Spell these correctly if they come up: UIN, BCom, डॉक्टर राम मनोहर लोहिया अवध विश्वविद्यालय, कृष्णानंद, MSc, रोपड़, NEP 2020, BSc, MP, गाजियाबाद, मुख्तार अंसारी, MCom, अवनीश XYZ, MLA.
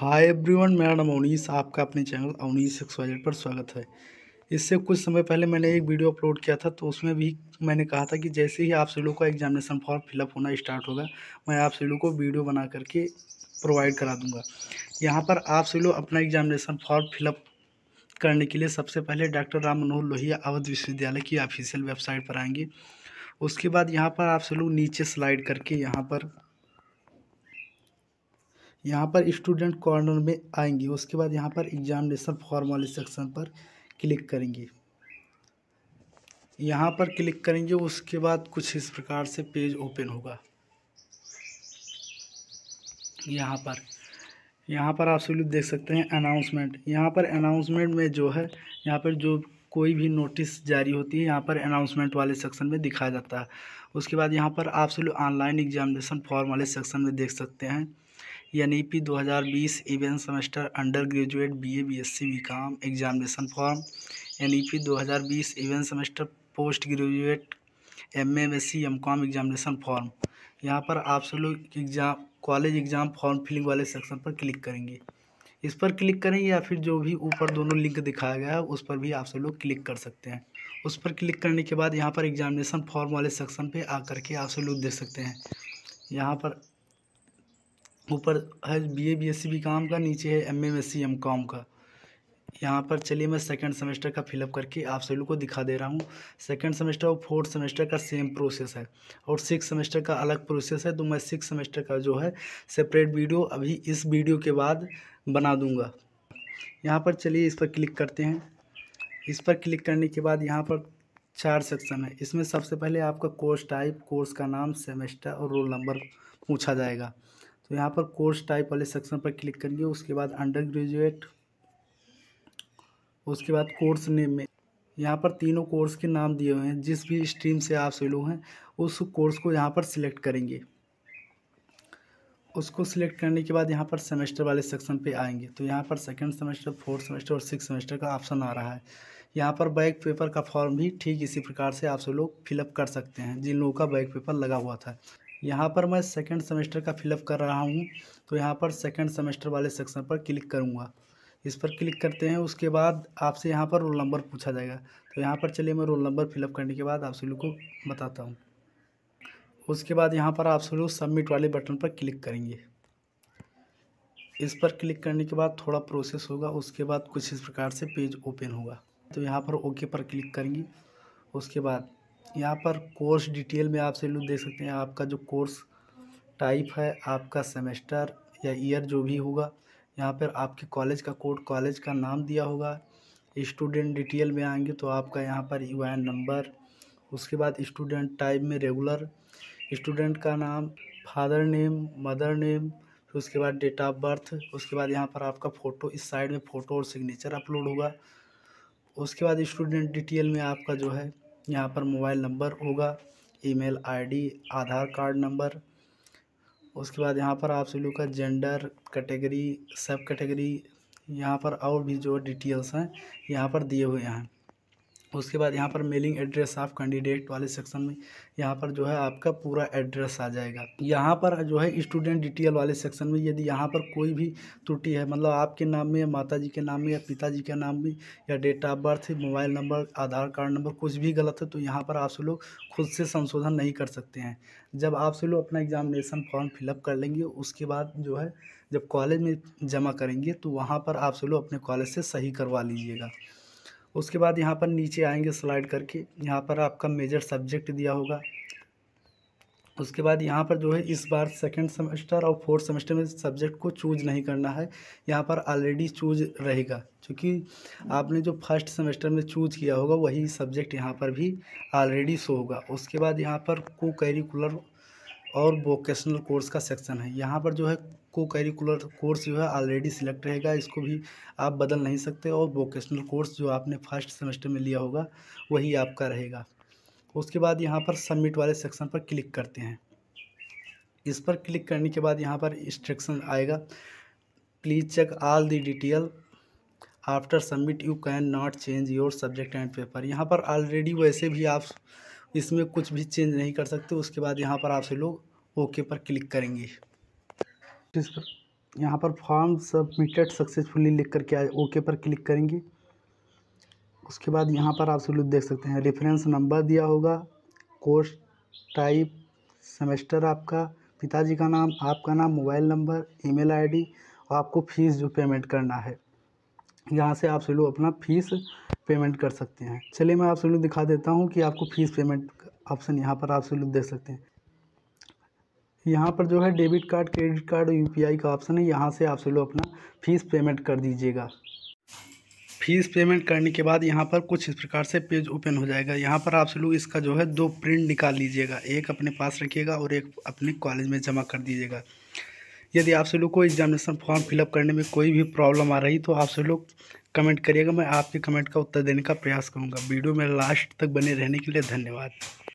Hi everyone, मेरा नाम अवनीश, आपका अपने चैनल अवनीश XYZ पर स्वागत है। इससे कुछ समय पहले मैंने एक वीडियो अपलोड किया था, तो उसमें भी मैंने कहा था कि जैसे ही आप सभी लोग का एग्जामिनेशन फॉर्म फिलअप होना स्टार्ट होगा, मैं आप सभी लोग को वीडियो बना करके प्रोवाइड करा दूँगा। यहाँ पर आप सभी लोग अपना एग्जामिनेशन फॉर्म फिलअप करने के लिए सबसे पहले डॉक्टर राम मनोहर लोहिया अवध विश्वविद्यालय की ऑफिशियल वेबसाइट पर आएंगे। उसके बाद यहाँ पर आप सभी लोग नीचे स्लाइड करके यहाँ पर स्टूडेंट कॉर्नर में आएंगे। उसके बाद यहाँ पर एग्जामिनेशन फॉर्म वाले सेक्शन पर क्लिक करेंगे, यहाँ पर क्लिक करेंगे। उसके बाद कुछ इस प्रकार से पेज ओपन होगा। यहाँ पर आप सभी लोग देख सकते हैं अनाउंसमेंट। यहाँ पर अनाउंसमेंट में जो है, यहाँ पर जो कोई भी नोटिस जारी होती है, यहाँ पर अनाउंसमेंट वाले सेक्शन में दिखाया जाता है। उसके बाद यहाँ पर आप सभी लोग ऑनलाइन एग्जामिनेशन फॉर्म वाले सेक्शन में देख सकते हैं NEP 2020 event semester under graduate BA BSc BCom examination form, NEP 2020 event semester post graduate MA MSc MCom examination form. यहाँ पर आप सब लोग कॉलेज एग्ज़ाम फॉर्म फिलिंग वाले सेक्शन पर क्लिक करेंगे। इस पर क्लिक करें या फिर जो भी ऊपर दोनों लिंक दिखाया गया है उस पर भी आप सब लोग क्लिक कर सकते हैं। उस पर क्लिक करने के बाद यहाँ पर एग्जामिनेशन फॉर्म वाले सेक्शन पर आकर के आप सब लोग देख सकते हैं। यहाँ पर ऊपर है BA BSc BCom का, नीचे है MA MSc MCom का। यहाँ पर चलिए मैं सेकंड सेमेस्टर का फिलअप करके आप सभी लोग को दिखा दे रहा हूँ। सेकंड सेमेस्टर और फोर्थ सेमेस्टर का सेम प्रोसेस है और सिक्स सेमेस्टर का अलग प्रोसेस है, तो मैं सिक्स सेमेस्टर का जो है सेपरेट वीडियो अभी इस वीडियो के बाद बना दूँगा। यहाँ पर चलिए इस पर क्लिक करते हैं। इस पर क्लिक करने के बाद यहाँ पर 4 सेक्शन है। इसमें सबसे पहले आपका कोर्स टाइप, कोर्स का नाम, सेमेस्टर और रोल नंबर पूछा जाएगा, तो यहाँ पर कोर्स टाइप वाले सेक्शन पर क्लिक करेंगे। उसके बाद अंडर ग्रेजुएट, उसके बाद कोर्स नेम में यहाँ पर तीनों कोर्स के नाम दिए हुए हैं। जिस भी स्ट्रीम से आप सभी लोग हैं उस कोर्स को यहाँ पर सिलेक्ट करेंगे। उसको सिलेक्ट करने के बाद यहाँ पर सेमेस्टर वाले सेक्शन पे आएंगे, तो यहाँ पर सेकंड सेमेस्टर, फोर्थ सेमेस्टर और सिक्स सेमेस्टर का ऑप्शन आ रहा है। यहाँ पर बैक पेपर का फॉर्म भी ठीक इसी प्रकार से आप सभी लोग फिलअप कर सकते हैं जिन लोगों का बैक पेपर लगा हुआ था। यहाँ पर मैं सेकंड सेमेस्टर का फिलअप कर रहा हूँ, तो यहाँ पर सेकंड सेमेस्टर वाले सेक्शन पर क्लिक करूँगा। इस पर क्लिक करते हैं। उसके बाद आपसे यहाँ पर रोल नंबर पूछा जाएगा, तो यहाँ पर चलिए मैं रोल नंबर फिलअप करने के बाद आप सभी लोग को बताता हूँ। उसके बाद यहाँ पर आप सभी लोग सबमिट वाले बटन पर क्लिक करेंगे। इस पर क्लिक करने के बाद थोड़ा प्रोसेस होगा। उसके बाद कुछ इस प्रकार से पेज ओपन होगा, तो यहाँ पर ओके पर क्लिक करेंगे। उसके बाद यहाँ पर कोर्स डिटेल में आप सभी लोग देख सकते हैं आपका जो कोर्स टाइप है, आपका सेमेस्टर या ईयर जो भी होगा, यहाँ पर आपके कॉलेज का कोड, कॉलेज का नाम दिया होगा। स्टूडेंट डिटेल में आएंगे तो आपका यहाँ पर UIN नंबर, उसके बाद स्टूडेंट टाइप में रेगुलर, स्टूडेंट का नाम, फादर नेम, मदर नेम, फिर उसके बाद डेट ऑफ बर्थ। उसके बाद यहाँ पर आपका फ़ोटो, इस साइड में फ़ोटो और सिग्नेचर अपलोड होगा। उसके बाद स्टूडेंट डिटेल में आपका जो है यहाँ पर मोबाइल नंबर होगा, email ID, Aadhaar card number. उसके बाद यहाँ पर आप सभी लोग का जेंडर, कैटेगरी, सब कैटेगरी, यहाँ पर और भी जो डिटेल्स हैं यहाँ पर दिए हुए हैं। उसके बाद यहाँ पर मेलिंग एड्रेस ऑफ कैंडिडेट वाले सेक्शन में यहाँ पर जो है आपका पूरा एड्रेस आ जाएगा। यहाँ पर जो है स्टूडेंट डिटेल वाले सेक्शन में यदि यहाँ पर कोई भी त्रुटि है, मतलब आपके नाम में या माताजी के नाम में या पिताजी के नाम में या date of birth, mobile number, Aadhaar card number, कुछ भी गलत है, तो यहाँ पर आप सब लोग खुद से संशोधन नहीं कर सकते हैं। जब आप सब लोग अपना एग्जामिनेशन फॉर्म फिलअप कर लेंगे, उसके बाद जो है जब कॉलेज में जमा करेंगे तो वहाँ पर आप सब लोग अपने कॉलेज से सही करवा लीजिएगा। उसके बाद यहाँ पर नीचे आएंगे स्लाइड करके, यहाँ पर आपका मेजर सब्जेक्ट दिया होगा। उसके बाद यहाँ पर जो है इस बार सेकंड सेमेस्टर और फोर्थ सेमेस्टर में सब्जेक्ट को चूज़ नहीं करना है, यहाँ पर ऑलरेडी चूज रहेगा, क्योंकि आपने जो फर्स्ट सेमेस्टर में चूज़ किया होगा वही सब्जेक्ट यहाँ पर भी ऑलरेडी शो होगा। उसके बाद यहाँ पर को करिकुलर और वोकेशनल कोर्स का सेक्शन है। यहाँ पर जो है को करिकुलर कोर्स जो है ऑलरेडी सिलेक्ट रहेगा, इसको भी आप बदल नहीं सकते, और वोकेशनल कोर्स जो आपने फर्स्ट सेमेस्टर में लिया होगा वही आपका रहेगा। उसके बाद यहाँ पर सबमिट वाले सेक्शन पर क्लिक करते हैं। इस पर क्लिक करने के बाद यहाँ पर इंस्ट्रक्शन आएगा, please check all the detail after submit, you can not change your subject and paper. यहाँ पर ऑलरेडी वैसे भी आप इसमें कुछ भी चेंज नहीं कर सकते। उसके बाद यहाँ पर आप सभी लोग ओके पर क्लिक करेंगे। यहाँ पर फॉर्म सबमिटेड सक्सेसफुली लिख करके आ ओके पर क्लिक करेंगे। उसके बाद यहाँ पर आप सब लोग देख सकते हैं रेफरेंस नंबर दिया होगा, कोर्स टाइप, सेमेस्टर, आपका पिताजी का नाम, आपका नाम, मोबाइल नंबर, ईमेल आईडी और आपको फ़ीस जो पेमेंट करना है। यहाँ से आप सब लोग अपना फ़ीस पेमेंट कर सकते हैं। चलिए मैं आप सब लोग दिखा देता हूँ कि आपको फ़ीस पेमेंट ऑप्शन यहाँ पर आप सब लोग देख सकते हैं। यहाँ पर जो है डेबिट कार्ड, क्रेडिट कार्ड और यूपीआई का ऑप्शन है। यहाँ से आप सब लोग अपना फ़ीस पेमेंट कर दीजिएगा। फ़ीस पेमेंट करने के बाद यहाँ पर कुछ इस प्रकार से पेज ओपन हो जाएगा। यहाँ पर आप सब लोग इसका जो है दो प्रिंट निकाल लीजिएगा, एक अपने पास रखिएगा और एक अपने कॉलेज में जमा कर दीजिएगा। यदि आप सब लोग को एग्जामिनेशन फॉर्म फिलअप करने में कोई भी प्रॉब्लम आ रही तो आप सब लोग कमेंट करिएगा, मैं आपके कमेंट का उत्तर देने का प्रयास करूँगा। वीडियो में लास्ट तक बने रहने के लिए धन्यवाद।